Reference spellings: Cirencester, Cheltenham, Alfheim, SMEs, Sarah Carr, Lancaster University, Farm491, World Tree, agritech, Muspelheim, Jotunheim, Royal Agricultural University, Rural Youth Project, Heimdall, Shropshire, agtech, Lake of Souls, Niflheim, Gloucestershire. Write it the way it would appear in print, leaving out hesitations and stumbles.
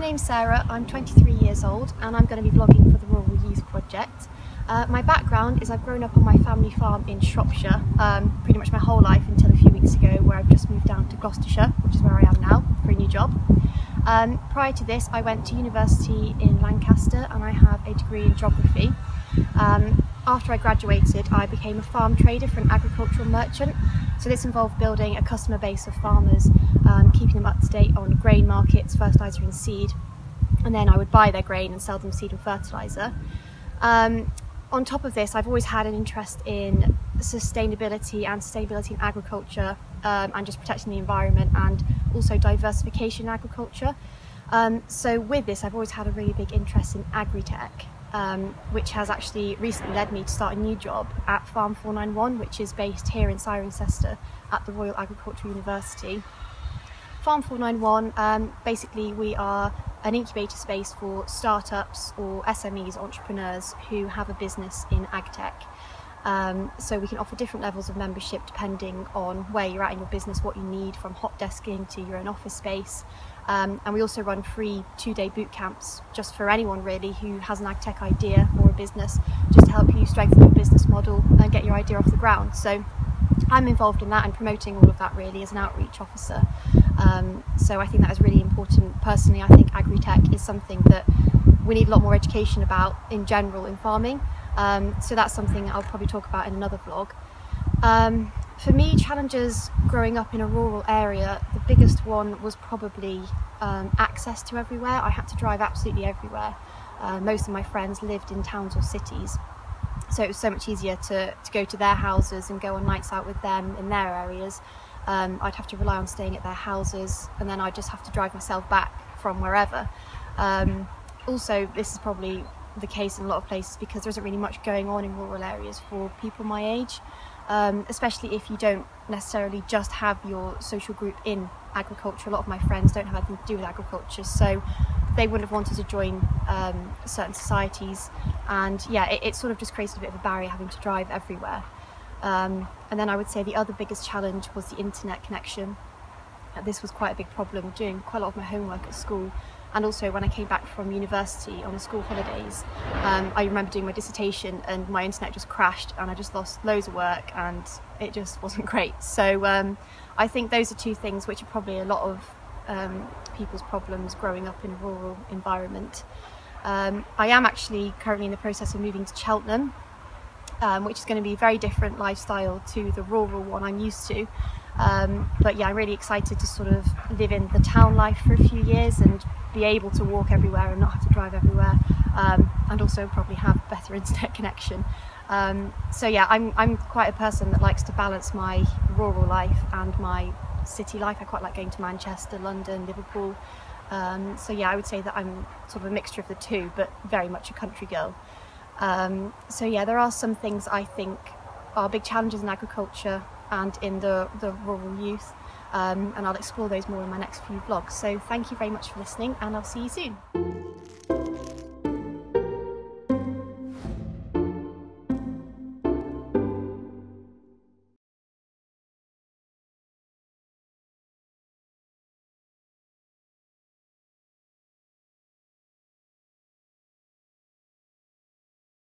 my name's Sarah, I'm 23 years old and I'm going to be vlogging for the Rural Youth Project. My background is I've grown up on my family farm in Shropshire pretty much my whole life until a few weeks ago, where I've just moved down to Gloucestershire, which is where I am now for a new job. Prior to this I went to university in Lancaster and I have a degree in geography. After I graduated I became a farm trader for an agricultural merchant, so this involved building a customer base of farmers, keeping them up to date on grain markets, fertiliser and seed, and then I would buy their grain and sell them seed and fertiliser. On top of this I've always had an interest in sustainability and sustainability in agriculture, and just protecting the environment, and also diversification in agriculture. So with this I've always had a really big interest in agri-tech, which has actually recently led me to start a new job at Farm491, which is based here in Cirencester at the Royal Agricultural University. Farm491, basically we are an incubator space for startups or SMEs, entrepreneurs who have a business in agtech. So we can offer different levels of membership depending on where you're at in your business, what you need, from hot desking to your own office space, and we also run free two-day boot camps just for anyone really who has an agtech idea or a business, just to help you strengthen your business model and get your idea off the ground. So I'm involved in that and promoting all of that really as an outreach officer. So I think that is really important. Personally, I think agri-tech is something that we need a lot more education about in general in farming. So that's something I'll probably talk about in another vlog. For me, challenges growing up in a rural area, the biggest one was probably access to everywhere. I had to drive absolutely everywhere. Most of my friends lived in towns or cities, so it was so much easier to go to their houses and go on nights out with them in their areas. I'd have to rely on staying at their houses, and then I'd just have to drive myself back from wherever. Also, this is probably the case in a lot of places because there isn't really much going on in rural areas for people my age, especially if you don't necessarily just have your social group in agriculture. A lot of my friends don't have anything to do with agriculture, so they wouldn't have wanted to join certain societies, and yeah, it sort of just created a bit of a barrier having to drive everywhere. And then I would say the other biggest challenge was the internet connection. This was quite a big problem, doing quite a lot of my homework at school, and also when I came back from university on the school holidays. I remember doing my dissertation and my internet just crashed and I just lost loads of work and it just wasn't great. So I think those are two things which are probably a lot of people's problems growing up in a rural environment. I am actually currently in the process of moving to Cheltenham, which is going to be a very different lifestyle to the rural one I'm used to. But yeah, I'm really excited to sort of live in the town life for a few years and be able to walk everywhere and not have to drive everywhere, and also probably have better internet connection. So yeah, I'm quite a person that likes to balance my rural life and my city life. I quite like going to Manchester, London, Liverpool. So yeah, I would say that I'm sort of a mixture of the two, but very much a country girl. So yeah, there are some things I think are big challenges in agriculture and in the rural youth, and I'll explore those more in my next few vlogs. So thank you very much for listening, and I'll see you soon.